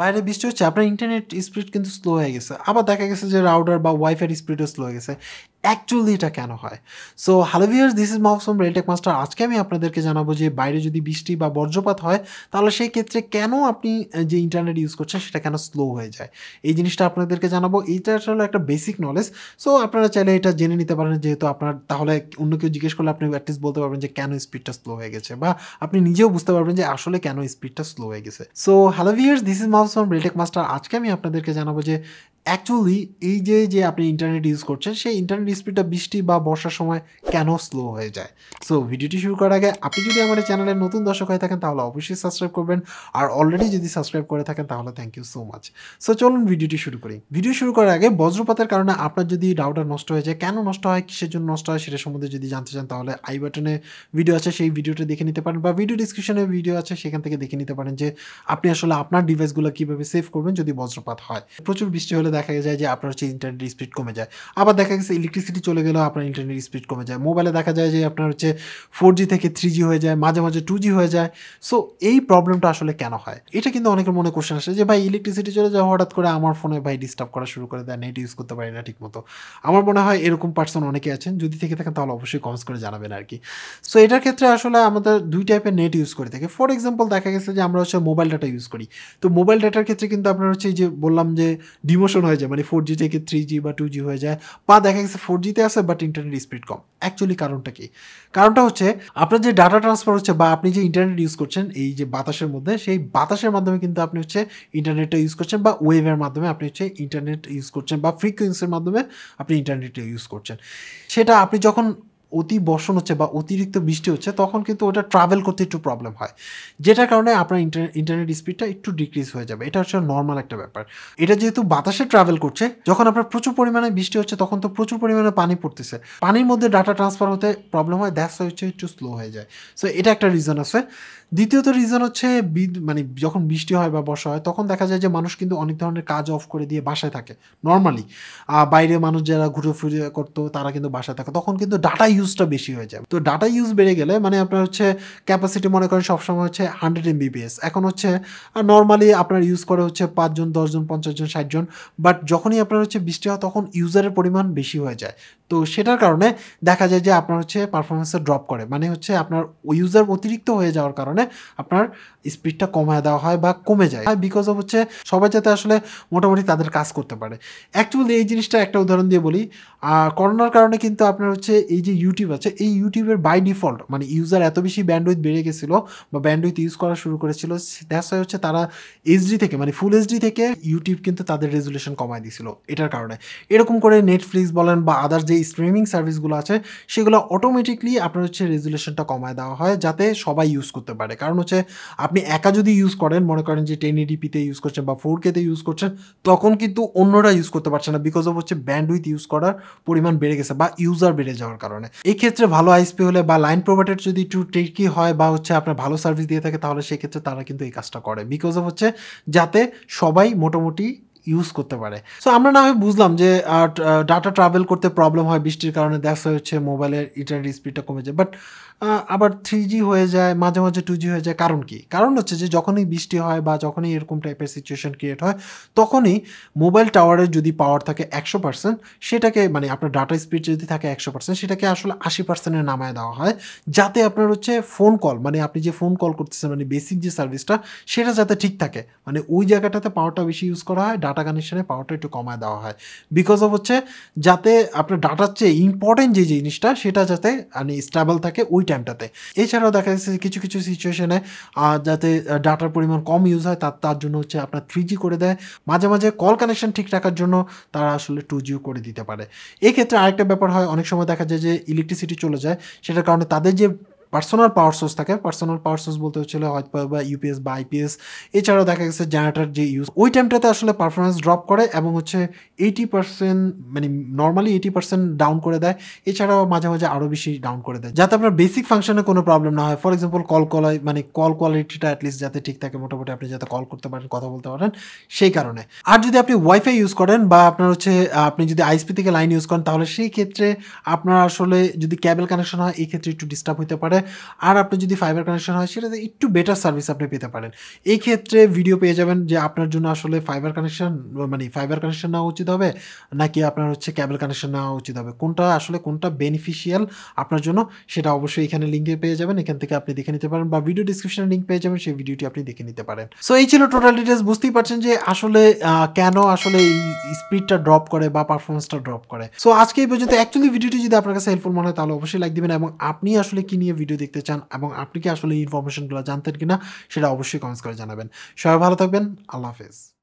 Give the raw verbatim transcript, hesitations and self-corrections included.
বাইরে বৃষ্টি হচ্ছে আপনার ইন্টারনেট স্পিড কিন্তু স্লো হয়ে গেছে আবার দেখা গেছে যে রাউটার বা ওয়াইফাই স্পিডও স্লো হয়ে গেছে অ্যাকচুয়ালি এটা কেন হয় so hello viewers this is মওসম Realtek master আজকে আমি আপনাদেরকে জানাবো যে বাইরে যদি বৃষ্টি বা বজ্রপাত হয় তাহলে সেই ক্ষেত্রে কেন আপনি যে ইন্টারনেট ইউজ করছেন সেটা কেন স্লো হয়ে যায় এই জিনিসটা আপনাদেরকে জানাবো এটা আসলে একটা বেসিক নলেজ সো আপনারা চাইলে এটা জেনে নিতে পারেন যেহেতু আপনার তাহলে অন্য কেউ জিজ্ঞেস করলে আপনি অ্যাটলিস্ট বলতে পারবেন যে কেন স্পিডটা স্লো হয়ে গেছে বা আপনি নিজেও বুঝতে পারবেন যে আসলে কেন স্পিডটা স্লো হয়ে গেছে so hello viewers this is মওসম Realtek master আজকে আমি আপনাদেরকে জানাবো যে অ্যাকচুয়ালি এই যে যে আপনি ইন্টারনেট ইউজ করছেন সেই ইন্টারনেট স্পিডটা বৃষ্টি বা বর্ষার সময় কেন স্লো হয়ে যায় সো ভিডিওটি শুরু করার আগে আপনি যদি আমার চ্যানেলে নতুন দর্শক হয়ে থাকেন তাহলে অবশ্যই সাবস্ক্রাইব করবেন আর অলরেডি যদি সাবস্ক্রাইব করে থাকেন তাহলে thank you so much so চলুন ভিডিওটি শুরু করি ভিডিও শুরু করার আগে বজ্রপাতের কারণে আপনার যদি রাউটার নষ্ট হয়ে যায় কেন নষ্ট হয় কিসের জন্য নষ্ট হয় সেটা সম্বন্ধে যদি জানতে চান তাহলে আই বাটনে ভিডিও আছে সেই ভিডিওটা দেখে নিতে পারেন বা ভিডিও ডিসক্রিপশনে ভিডিও আছে সেখান থেকে দেখে নিতে পারেন যে আপনি আসলে আপনার ডিভাইসগুলো কীভাবে সেভ করবেন যদি বজ্রপাত হয় প্রচুর বৃষ্টি হলে দেখা যায় যে আপনার হচ্ছে ইন্টারনেট স্পিড কমে যায় আবার দেখা গেছে ইলেকট্রিসিটি চলে গেলেও আপনার ইন্টারনেট স্পিড কমে যায় মোবাইলে দেখা যায় যে আপনার হচ্ছে ফোর জি থেকে থ্রি জি হয়ে যায় মাঝে মাঝে টু জি হয়ে যায় সো এই প্রবলেমটা আসলে কেন হয় এটা কিন্তু অনেকের মনে কোশ্চেন আসে যে ভাই ইলেকট্রিসিটি চলে যায় হঠাৎ করে আমার ফোনে ভাই ডিস্টার্ব করা শুরু করে দেয় নেট ইউজ করতে পারি না ঠিকমতো আমার মনে হয় এরকম পার্সন অনেকে আছেন যদি থেকে থাকেন তাহলে অবশ্যই কমেন্টস করে জানাবেন আর কি সো এটার ক্ষেত্রে আসলে আমাদের দুই টাইপের নেট ইউজ করে থাকে ফর এক্সাম্পল দেখা গেছে যে আমরা হচ্ছে মোবাইল ডাটা ইউজ করি তো মোবাইল ডাটার ক্ষেত্রে কিন্তু আপনার হচ্ছে যে বললাম যে ডিমোশন হয়ে যায় মানে ফোর জি থেকে থ্রি জি বা টু জি হয়ে যায় বা দেখা গেছে ফোর জিতে আসে বাট ইন্টারনেট স্পিড কম অ্যাকচুয়ালি কারণটা কি কারণটা হচ্ছে আপনার যে ডাটা ট্রান্সফার হচ্ছে বা আপনি যে ইন্টারনেট ইউজ করছেন এই যে বাতাসের মধ্যে সেই বাতাসের মাধ্যমে কিন্তু আপনি হচ্ছে ইন্টারনেটটা ইউজ করছেন বা ওয়েভের মাধ্যমে আপনি হচ্ছে ইন্টারনেট ইউজ করছেন বা ফ্রিকোয়েন্সির মাধ্যমে আপনি ইন্টারনেটটা ইউজ করছেন সেটা আপনি যখন অতি বর্ষণ হচ্ছে বা অতিরিক্ত বৃষ্টি হচ্ছে তখন কিন্তু ওটা ট্রাভেল করতে একটু প্রবলেম হয় যেটার কারণে আপনার ইন্টারনেট স্পিডটা একটু ডিক্রিজ হয়ে যাবে এটা হচ্ছে নর্মাল একটা ব্যাপার এটা যেহেতু বাতাসে ট্রাভেল করছে যখন আপনার প্রচুর পরিমাণে বৃষ্টি হচ্ছে তখন তো প্রচুর পরিমাণে পানি পড়তেছে পানির মধ্যে ডাটা ট্রান্সফার হতে প্রবলেম হয় দ্যাটস ওয়াই হচ্ছে একটু স্লো হয়ে যায় সো এটা একটা রিজন আছে দ্বিতীয়ত রিজন হচ্ছে মানে যখন বৃষ্টি হয় বা বর্ষা হয় তখন দেখা যায় যে মানুষ কিন্তু অনেক ধরনের কাজ অফ করে দিয়ে বাসায় থাকে নর্মালি বাইরে মানুষ যারা ঘুরে ফিরে করতো তারা কিন্তু বাসায় থাকে তখন কিন্তু ডাটা ইউজটা বেশি হয়ে যায় তো ডাটা ইউজ বেড়ে গেলে মানে আপনার হচ্ছে ক্যাপাসিটি মনে করেন সবসময় হচ্ছে হান্ড্রেড এমবিপিএস এখন হচ্ছে নর্মালি আপনার ইউজ করে হচ্ছে পাঁচজন দশজন পঞ্চাশজন ষাটজন বাট যখনই আপনার হচ্ছে বৃষ্টি হয় তখন ইউজারের পরিমাণ বেশি হয়ে যায় তো সেটার কারণে দেখা যায় যে আপনার হচ্ছে পারফরমেন্সটা ড্রপ করে মানে হচ্ছে আপনার ইউজার অতিরিক্ত হয়ে যাওয়ার কারণে আপনার স্পিডটা কমায় দেওয়া হয় বা কমে যায় বিকজ অফ হচ্ছে সবাই যাতে আসলে মোটামুটি তাদের কাজ করতে পারে অ্যাকচুয়ালি এই জিনিসটা একটা উদাহরণ দিয়ে বলি করোনার কারণে কিন্তু আপনার হচ্ছে এই যে ইউটিউব আছে এই ইউটিউবের বাই ডিফল্ট মানে ইউজার এত বেশি ব্যান্ডউইথ বেড়ে গেছিলো বা ব্যান্ডউইথ ইউজ করা শুরু করেছিল দ্যাটস ওয়াই হচ্ছে তারা এইচডি থেকে মানে ফুল এইচডি থেকে ইউটিউব কিন্তু তাদের রেজুলেশন কমায় দিয়েছিল এটার কারণে এরকম করে নেটফ্লিক্স বলেন বা আদার যে স্ট্রিমিং সার্ভিসগুলো আছে সেগুলো অটোমেটিকলি আপনার হচ্ছে রেজুলেশনটা কমায় দেওয়া হয় যাতে সবাই ইউজ করতে পারে কারণ হচ্ছে আপনি একা যদি ইউজ করেন মনে করেন যে টেন এডিপিতে ইউজ করছেন বা ফোর কেতে ইউজ করছেন তখন কিন্তু অন্যরা ইউজ করতে পারছে না বিকজ অফ হচ্ছে ব্যান্ডউইথ ইউজ করার পরিমাণ বেড়ে গেছে বা ইউজার বেড়ে যাওয়ার কারণে এই ক্ষেত্রে ভালো আইএসপি হলে বা লাইন প্রোভাইডার যদি একটু টেকি হয় বা হচ্ছে আপনার ভালো সার্ভিস দিয়ে থাকে তাহলে সেক্ষেত্রে তারা কিন্তু এই কাজটা করে বিকজ অফ হচ্ছে যাতে সবাই মোটামুটি ইউজ করতে পারে সো আমরা না হয় বুঝলাম যে ডাটা ট্রাভেল করতে প্রবলেম হয় বৃষ্টির কারণে দেখা হচ্ছে মোবাইলের ইন্টারনেট স্পিডটা কমে যায় বাট আবার থ্রি জি হয়ে যায় মাঝে মাঝে টু জি হয়ে যায় কারণ কি কারণ হচ্ছে যে যখনই বৃষ্টি হয় বা যখনই এরকম টাইপের সিচুয়েশন ক্রিয়েট হয় তখনই মোবাইল টাওয়ারের যদি পাওয়ার থাকে একশো পার্সেন্ট সেটাকে মানে আপনার ডাটা স্পিড যদি থাকে একশো পার্সেন্ট সেটাকে আসলে আশি পার্সেন্টে নামায় দেওয়া হয় যাতে আপনার হচ্ছে ফোন কল মানে আপনি যে ফোন কল করতেছেন মানে বেসিক যে সার্ভিসটা সেটা যাতে ঠিক থাকে মানে ওই জায়গাটাতে পাওয়ারটা বেশি ইউজ করা হয় ডাটা কানেকশানে পাওয়ারটা একটু কমায় দেওয়া হয় বিকজ অফ হচ্ছে যাতে আপনার ডাটার চেয়ে ইম্পর্টেন্ট যে জিনিসটা সেটা যাতে মানে স্টেবল থাকে ওই টাইমটাতে এছাড়াও দেখা যাচ্ছে কিছু কিছু সিচুয়েশনে যাতে ডাটার পরিমাণ কম ইউজ হয় তার তার জন্য হচ্ছে আপনার থ্রি জি করে দেয় মাঝে মাঝে কল কানেকশান ঠিক রাখার জন্য তারা আসলে টু জিও করে দিতে পারে এক্ষেত্রে আরেকটা ব্যাপার হয় অনেক সময় দেখা যায় যে ইলেকট্রিসিটি চলে যায় সেটার কারণে তাদের যে পার্সোনাল পাওয়ার সোর্স থাকে পার্সোনাল পাওয়ার সোর্স বলতে হচ্ছিল হয়তো বা ইউপিএস বা আইপিএস এছাড়াও দেখা গেছে জেনারেটার যে ইউজ ওই টাইমটাতে আসলে পারফরমেন্স ড্রপ করে এবং হচ্ছে এইটি পার্সেন্ট মানে নর্মালি এইটি পার্সেন্ট ডাউন করে দেয় এছাড়াও মাঝে মাঝে আরও বেশি ডাউন করে দেয় যাতে আপনার বেসিক ফাংশনে কোনো প্রবলেম না হয় ফর এক্সাম্পল কল কলাই মানে কল কোয়ালিটিটা অ্যাটলিস্ট যাতে ঠিক থাকে মোটামুটি আপনি যাতে কল করতে পারেন কথা বলতে পারেন সেই কারণে আর যদি আপনি ওয়াইফাই ইউজ করেন বা আপনার হচ্ছে আপনি যদি আইএসপি থেকে লাইন ইউজ করেন তাহলে সেই ক্ষেত্রে আপনার আসলে যদি ক্যাবেল কানেকশন হয় এই ক্ষেত্রে একটু ডিস্টার্ব হতে পারে যায় আর আপনি যদি ফাইবার কানেকশন হয় সেটাতে একটু বেটার সার্ভিস আপনি পেতে পারেন এই ক্ষেত্রে ভিডিও পেয়ে যাবেন যে আপনার জন্য আসলে ফাইবার কানেকশন মানে ফাইবার কানেকশন নাও উচিত হবে নাকি আপনার হচ্ছে কেবল কানেকশন নাও উচিত হবে কোনটা আসলে কোনটা বেনিফিশিয়াল আপনার জন্য সেটা অবশ্যই এখানে লিংকে পেয়ে যাবেন এখান থেকে আপনি দেখে নিতে পারেন বা ভিডিও ডেসক্রিপশনে লিংক পেয়ে যাবেন সেই ভিডিওটি আপনি দেখে নিতে পারেন সো এই ছিল টোটাল ডিটেইলস বুঝতেই পারছেন যে আসলে কেন আসলে এই স্পিডটা ড্রপ করে বা পারফরম্যান্সটা ড্রপ করে সো আজকে এই পর্যন্ত অ্যাকচুয়ালি ভিডিওটি যদি আপনার কাছে হেল্পফুল মনে হয় তাহলে অবশ্যই লাইক দিবেন এবং আপনি আসলে কি নিয়ে ভিডিও দেখতে চান এবং আপনি কি আসলে ইনফরমেশনগুলো জানতেন কিনা সেটা অবশ্যই কমেন্টস করে জানাবেন সবাই ভালো থাকবেন আল্লাহ হাফেজ